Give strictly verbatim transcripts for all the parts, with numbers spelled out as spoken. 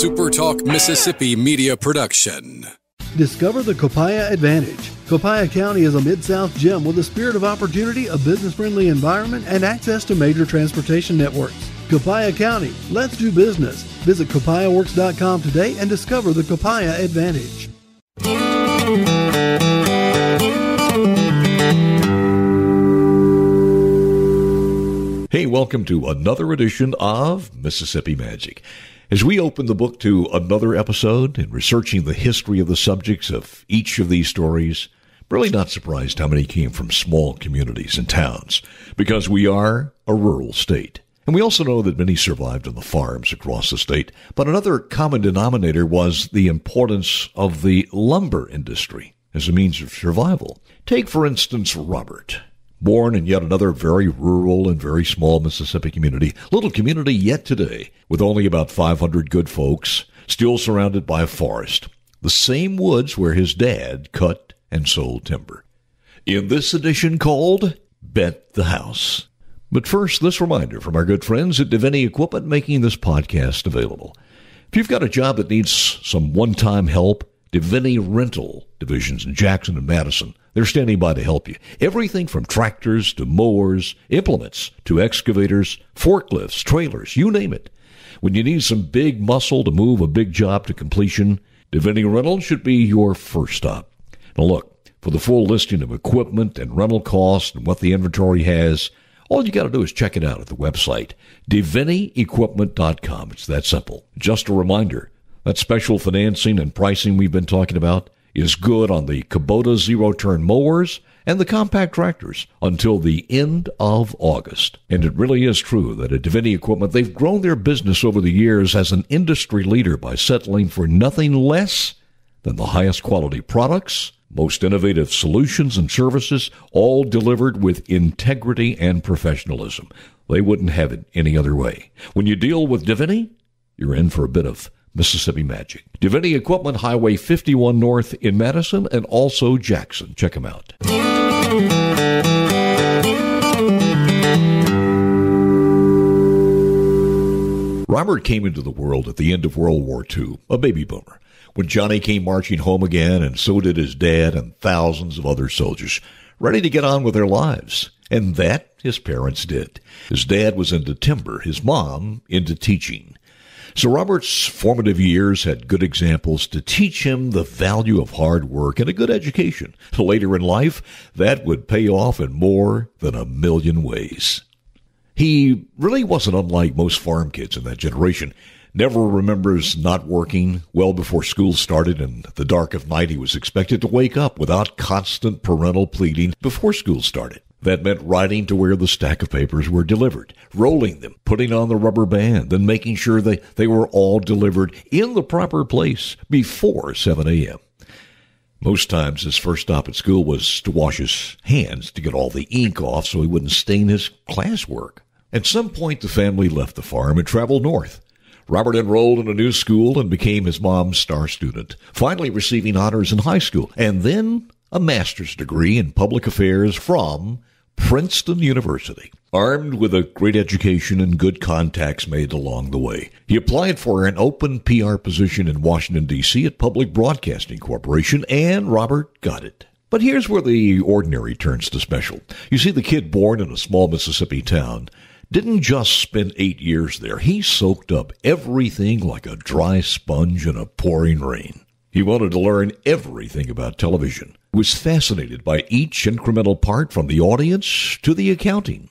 SuperTalk Mississippi media production. Discover the Copiah Advantage. Copiah County is a Mid-South gem with a spirit of opportunity, a business-friendly environment, and access to major transportation networks. Copiah County, let's do business. Visit copiah works dot com today and discover the Copiah Advantage. Hey, welcome to another edition of Mississippi Magic. As we open the book to another episode and researching the history of the subjects of each of these stories, I'm really not surprised how many came from small communities and towns, because we are a rural state. And we also know that many survived on the farms across the state, but another common denominator was the importance of the lumber industry as a means of survival. Take, for instance, Robert. Born in yet another very rural and very small Mississippi community, little community yet today, with only about five hundred good folks, still surrounded by a forest, the same woods where his dad cut and sold timber. In this edition called Bet the House. But first, this reminder from our good friends at Divini Equipment making this podcast available. If you've got a job that needs some one-time help, Divini Rental divisions in Jackson and Madison, they're standing by to help you. Everything from tractors to mowers, implements to excavators, forklifts, trailers, you name it. When you need some big muscle to move a big job to completion, Divini Rental should be your first stop. Now look, for the full listing of equipment and rental costs and what the inventory has, all you got to do is check it out at the website, divini equipment dot com. It's that simple. Just a reminder, that special financing and pricing we've been talking about is good on the Kubota zero-turn mowers and the compact tractors until the end of August. And it really is true that at Divini Equipment, they've grown their business over the years as an industry leader by settling for nothing less than the highest quality products, most innovative solutions and services, all delivered with integrity and professionalism. They wouldn't have it any other way. When you deal with Divini, you're in for a bit of Mississippi Magic. Divini Equipment, Highway fifty-one North in Madison and also Jackson. Check them out. Robert came into the world at the end of World War Two, a baby boomer, when Johnny came marching home again, and so did his dad and thousands of other soldiers, ready to get on with their lives. And that his parents did. His dad was into timber, his mom into teaching. So Robert's formative years had good examples to teach him the value of hard work and a good education. Later in life, that would pay off in more than a million ways. He really wasn't unlike most farm kids in that generation. Never remembers not working well before school started, and at the dark of night he was expected to wake up without constant parental pleading before school started. That meant riding to where the stack of papers were delivered, rolling them, putting on the rubber band, and making sure they, they were all delivered in the proper place before seven a.m. Most times his first stop at school was to wash his hands to get all the ink off so he wouldn't stain his classwork. At some point, the family left the farm and traveled north. Robert enrolled in a new school and became his mom's star student, finally receiving honors in high school, and then a master's degree in public affairs from Princeton University. Armed with a great education and good contacts made along the way, he applied for an open P R position in Washington, D C at Public Broadcasting Corporation, and Robert got it. But here's where the ordinary turns to special. You see, the kid born in a small Mississippi town didn't just spend eight years there. He soaked up everything like a dry sponge in a pouring rain. He wanted to learn everything about television, was fascinated by each incremental part from the audience to the accounting.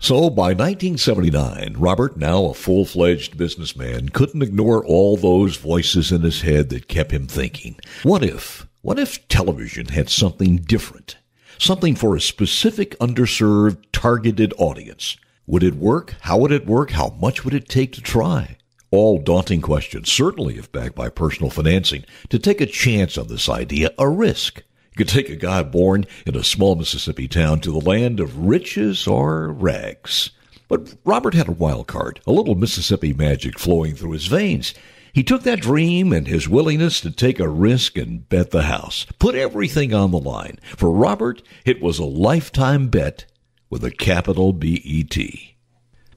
So by nineteen seventy-nine, Robert, now a full-fledged businessman, couldn't ignore all those voices in his head that kept him thinking. What if, what if television had something different, something for a specific underserved, targeted audience? Would it work? How would it work? How much would it take to try? All daunting questions, certainly if backed by personal financing, to take a chance on this idea, a risk. You could take a guy born in a small Mississippi town to the land of riches or rags. But Robert had a wild card, a little Mississippi magic flowing through his veins. He took that dream and his willingness to take a risk and bet the house, put everything on the line. For Robert, it was a lifetime bet with a capital B E T.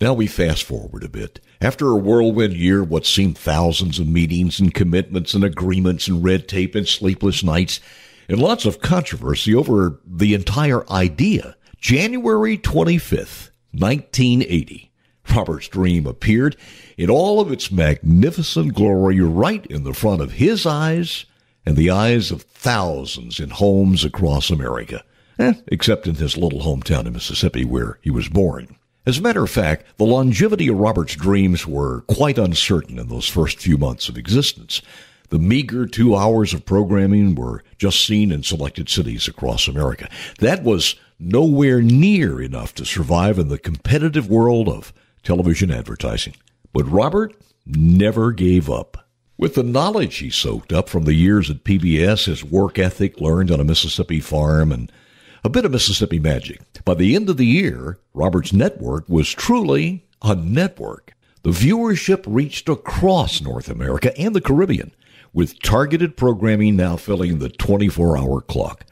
Now we fast forward a bit. After a whirlwind year, what seemed thousands of meetings and commitments and agreements and red tape and sleepless nights and lots of controversy over the entire idea, January twenty-fifth, nineteen eighty, Robert's dream appeared in all of its magnificent glory right in the front of his eyes and the eyes of thousands in homes across America, eh, except in his little hometown in Mississippi where he was born. As a matter of fact, the longevity of Robert's dreams were quite uncertain in those first few months of existence. The meager two hours of programming were just seen in selected cities across America. That was nowhere near enough to survive in the competitive world of television advertising. But Robert never gave up. With the knowledge he soaked up from the years at P B S, his work ethic learned on a Mississippi farm, and a bit of Mississippi magic. By the end of the year, Robert's network was truly a network. The viewership reached across North America and the Caribbean, with targeted programming now filling the twenty-four hour clock.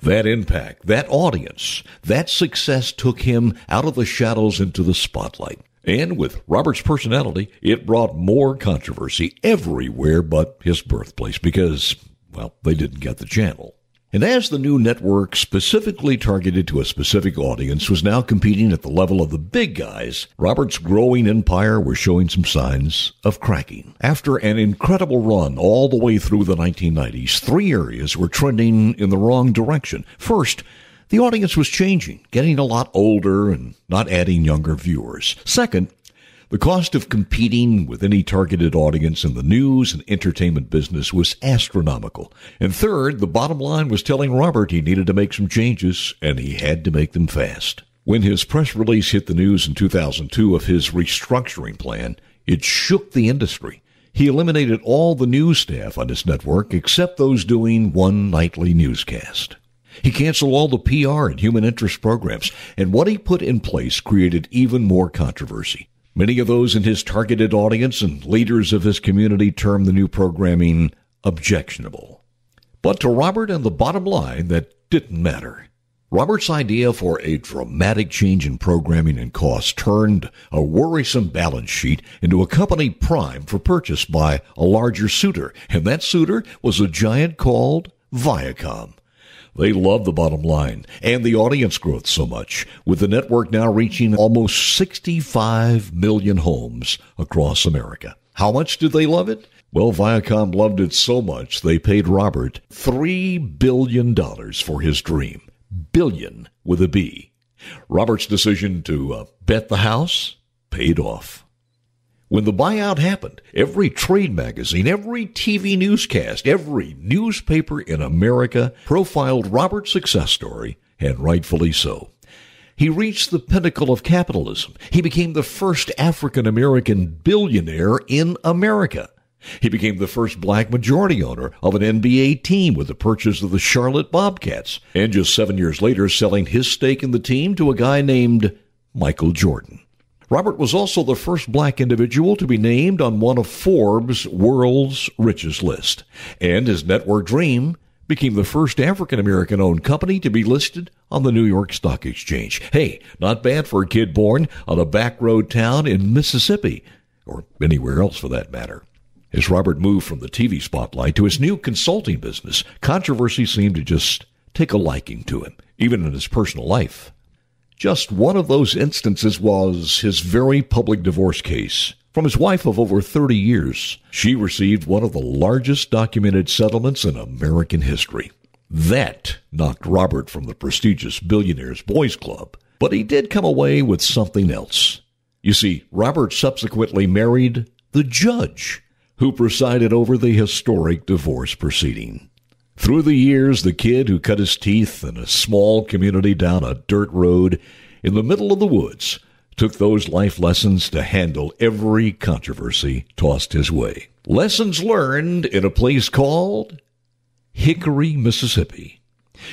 That impact, that audience, that success took him out of the shadows into the spotlight. And with Robert's personality, it brought more controversy everywhere but his birthplace because, well, they didn't get the channel. And as the new network specifically targeted to a specific audience was now competing at the level of the big guys, Robert's growing empire was showing some signs of cracking. After an incredible run all the way through the nineteen nineties, three areas were trending in the wrong direction. First, the audience was changing, getting a lot older and not adding younger viewers. Second, the cost of competing with any targeted audience in the news and entertainment business was astronomical. And third, the bottom line was telling Robert he needed to make some changes, and he had to make them fast. When his press release hit the news in two thousand two of his restructuring plan, it shook the industry. He eliminated all the news staff on his network except those doing one nightly newscast. He canceled all the P R and human interest programs, and what he put in place created even more controversy. Many of those in his targeted audience and leaders of his community termed the new programming objectionable. But to Robert and the bottom line, that didn't matter. Robert's idea for a dramatic change in programming and cost turned a worrisome balance sheet into a company primed for purchase by a larger suitor, and that suitor was a giant called Viacom. They loved the bottom line and the audience growth so much, with the network now reaching almost sixty-five million homes across America. How much did they love it? Well, Viacom loved it so much they paid Robert three billion dollars for his dream. Billion with a B. Robert's decision to uh, bet the house paid off. When the buyout happened, every trade magazine, every T V newscast, every newspaper in America profiled Robert's success story, and rightfully so. He reached the pinnacle of capitalism. He became the first African-American billionaire in America. He became the first black majority owner of an N B A team with the purchase of the Charlotte Bobcats, and just seven years later selling his stake in the team to a guy named Michael Jordan. Robert was also the first black individual to be named on one of Forbes' World's Richest List, and his network dream became the first African-American-owned company to be listed on the New York Stock Exchange. Hey, not bad for a kid born on a back road town in Mississippi, or anywhere else for that matter. As Robert moved from the T V spotlight to his new consulting business, controversy seemed to just take a liking to him, even in his personal life. Just one of those instances was his very public divorce case from his wife of over thirty years. She received one of the largest documented settlements in American history. That knocked Robert from the prestigious Billionaires Boys Club, but he did come away with something else. You see, Robert subsequently married the judge who presided over the historic divorce proceeding. Through the years, the kid who cut his teeth in a small community down a dirt road in the middle of the woods took those life lessons to handle every controversy tossed his way. Lessons learned in a place called Hickory, Mississippi.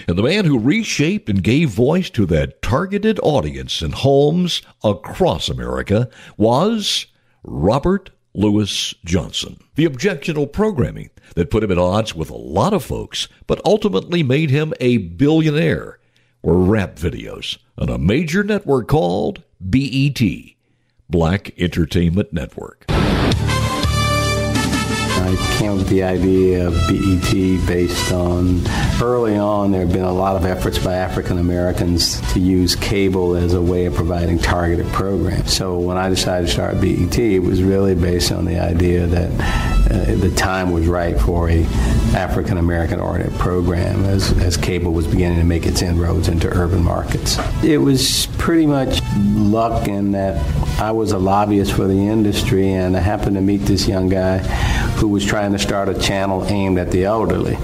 And the man who reshaped and gave voice to that targeted audience in homes across America was Robert Lewis Johnson. The objectionable programming that put him at odds with a lot of folks, but ultimately made him a billionaire, were rap videos on a major network called B E T, Black Entertainment Network. I came up with the idea of B E T based on, early on there have been a lot of efforts by African Americans to use cable as a way of providing targeted programs. So when I decided to start B E T, it was really based on the idea that uh, the time was right for a African American oriented program as, as cable was beginning to make its inroads into urban markets. It was pretty much luck in that I was a lobbyist for the industry and I happened to meet this young guy who was trying to start a channel aimed at the elderly.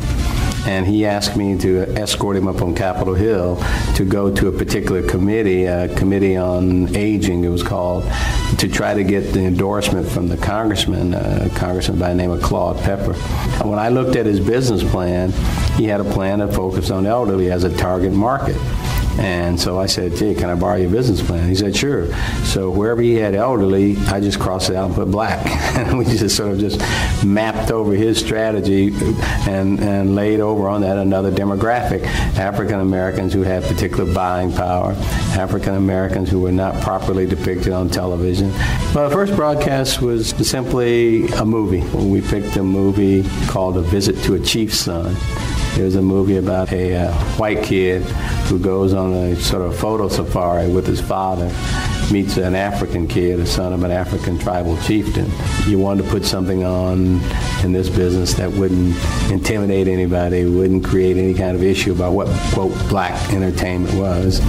And he asked me to escort him up on Capitol Hill to go to a particular committee, a committee on aging it was called, to try to get the endorsement from the congressman, a congressman by the name of Claude Pepper. And when I looked at his business plan, he had a plan to focus on elderly as a target market. And so I said, gee, can I borrow your business plan? He said, sure. So wherever he had elderly, I just crossed it out and put black. And we just sort of just mapped over his strategy and, and laid over on that another demographic, African Americans who had particular buying power, African Americans who were not properly depicted on television. Well, the first broadcast was simply a movie. We picked a movie called A Visit to a Chief's Son. It was a movie about a uh, white kid who goes on a sort of photo safari with his father, meets an African kid, a son of an African tribal chieftain. You wanted to put something on in this business that wouldn't intimidate anybody, wouldn't create any kind of issue about what, quote, black entertainment was.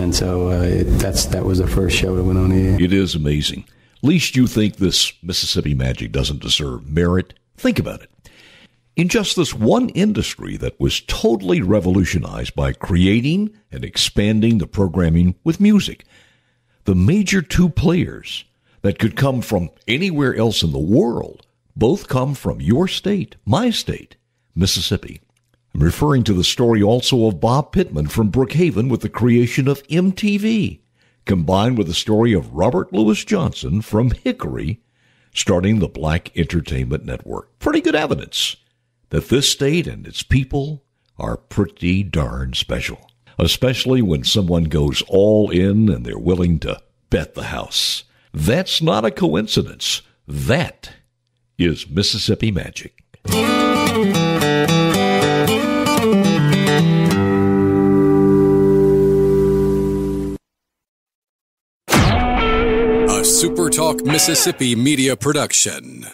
And so uh, it, that's that was the first show that went on the air. It is amazing. Least you think this Mississippi Magic doesn't deserve merit, think about it. In just this one industry that was totally revolutionized by creating and expanding the programming with music, the major two players that could come from anywhere else in the world both come from your state, my state, Mississippi. I'm referring to the story also of Bob Pittman from Brookhaven with the creation of M T V, combined with the story of Robert Lewis Johnson from Hickory, starting the Black Entertainment Network. Pretty good evidence that this state and its people are pretty darn special, especially when someone goes all in and they're willing to bet the house. That's not a coincidence. That is Mississippi Magic. A SuperTalk Mississippi Media Production.